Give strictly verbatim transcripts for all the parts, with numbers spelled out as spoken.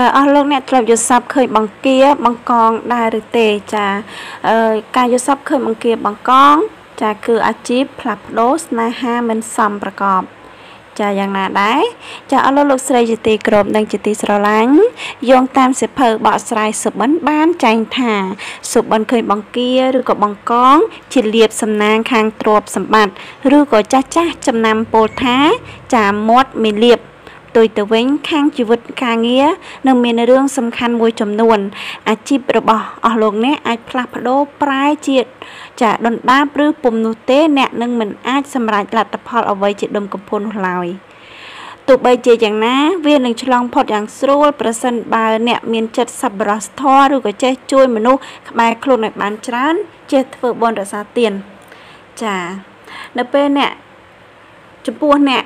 អរលោកអ្នកធ្លាប់យល់សពឃើញបង្គាបង្កងដែលឬទេចាការយល់សពឃើញបង្គាបង្កងចាគឺអាជីពផ្លាស់ប្ដូរស្នេហាមិនសមប្រកបចាយ៉ាងណាដែរចាអរលោកលោកស្រីជេទីក្រុមនិងជេទីស្រឡាញ់យោងតាមសិភៅបកស្រាយសុបិនបានចែងថាសុបិនឃើញបង្គាឬក៏បង្កងជាលៀបសំណាងខាងទ្រព្យសម្បត្តិឬក៏ចាស់ចាស់ចំណាំពលថា ចាំមុតមានលៀបដោយទៅវិញខាងជីវិតការងារនិងមានរឿងសំខាន់មួយចំនួនអាចសម្រេចលទ្ធផលអ្វីជាដុំកំភួនឡើយទោះបីជាយ៉ាងណាវានឹងឆ្លងផុតយ៉ាងស្រួលប្រសិនបើអ្នកមានចិត្តសប្បុរសធម៌ឬក៏ចេះជួយមនុស្សក្បែរខ្លួនឲ្យបានច្រើនចេះធ្វើបុណ្យរសាទានចានៅពេលអ្នក ចំពោះអ្នក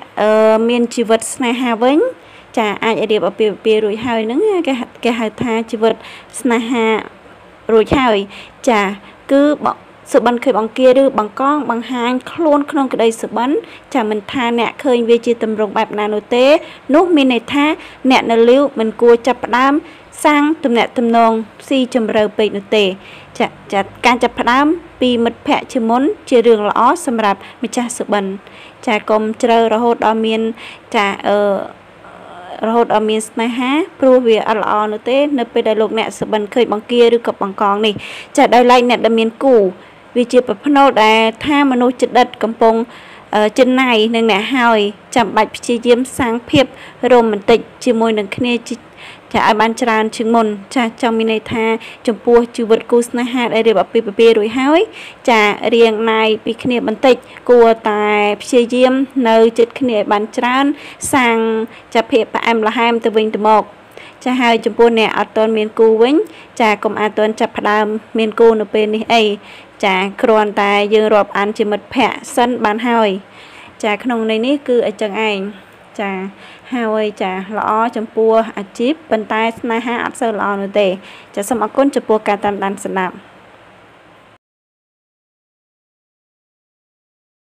មានជីវិតស្នេហាវិញចាអាចរៀបអពាហ៍ពិពាហ៍រួចហើយនឹងគេហៅថាជីវិតស្នេហារួចហើយចាគឺបសុបិនឃើញអង្គាឬបង្កងបង្ហាញខ្លួនក្នុងក្តីសុបិនចាមិនថាអ្នកឃើញវាជាទម្រង់បែបណានោះទេនោះមានន័យថាអ្នកនៅលីវមិនគួរចាប់ផ្ដើម ពីមិត្តភក្តិជាមុនជារឿងល្អសម្រាប់ម្ចាស់សុបិនចាកុំជ្រើសរហូតដល់មានចារហូតដល់មានស្នេហាព្រោះវាអត់ល្អនោះទេនៅពេលដែលលោកអ្នកសុបិនឃើញបង្គាឬក៏បង្កងនេះចាដោយឡែកអ្នកដែលមានគូវាជាប្រផ្នូលដែលថាមនុស្សចិត្តដិតកំពុងចិនណៃនឹងអ្នកហើយចាំបាច់ព្យាយាមសាងភាពរ៉ូមែនទិកជាមួយនឹងគ្នាចាឲ្យបានច្រើនជាងមុន ចាចាំមានន័យថាចំពោះជីវិតគូស្នេហាដែលរៀបអពាហ៍ពិពាហ៍រួចហើយចារៀងណៃពីគ្នាបន្តិចគួរតែព្យាយាមនៅចិត្តគ្នាឲ្យបានច្រើនសាងចាភ័ក្រផ្អែមល្ហែមទៅវិញទៅមកចាហើយចំពោះអ្នកអត់ទាន់មានគូវិញចាកុំអត់ទាន់ចាប់ផ្ដើមមានគូនៅពេលនេះអីចាគ្រាន់តែយើងរាប់អានជីវិតភក្តិសិនបានហើយ ចាហើយចាល្អចំពោះអាជីពប៉ុន្តែស្នេហាអត់សូវល្អនោះទេចាសូមអរគុណចំពោះការតាមដានស្ដាប់